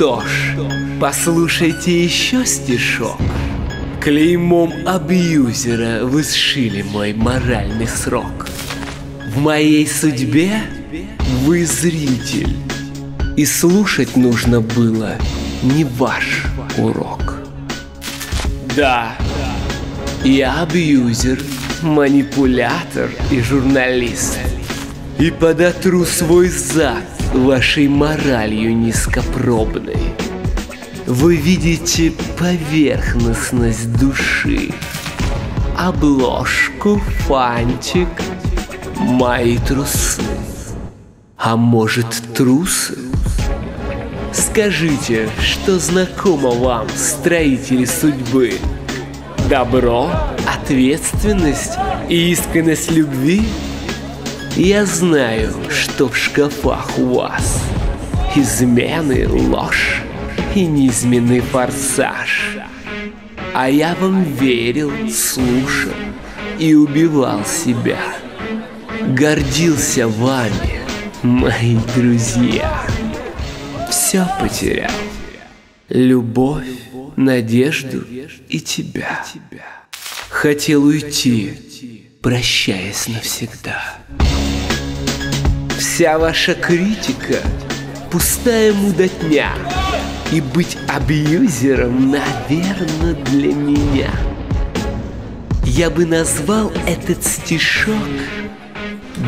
Что ж, послушайте еще стишок. Клеймом абьюзера вы сшили мой моральный срок. В моей судьбе вы зритель, и слушать нужно было не ваш урок. Да, я абьюзер, манипулятор и журналист, и подотру свой зад вашей моралью низкопробной. Вы видите поверхностность души, обложку, фантик, мои трусы. А может, трусы? Скажите, что знакомо вам, строители судьбы? Добро, ответственность и искренность любви? Я знаю, что в шкафах у вас измены, ложь и неизменный форсаж. А я вам верил, слушал и убивал себя. Гордился вами, мои друзья. Все потерял. Любовь, надежду и тебя. Хотел уйти, прощаясь навсегда. Вся ваша критика – пустая мудотня. И быть абьюзером, наверное, для меня. Я бы назвал этот стишок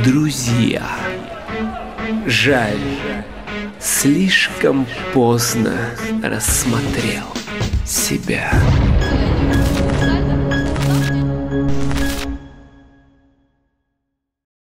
«Друзья». Жаль, слишком поздно рассмотрел себя.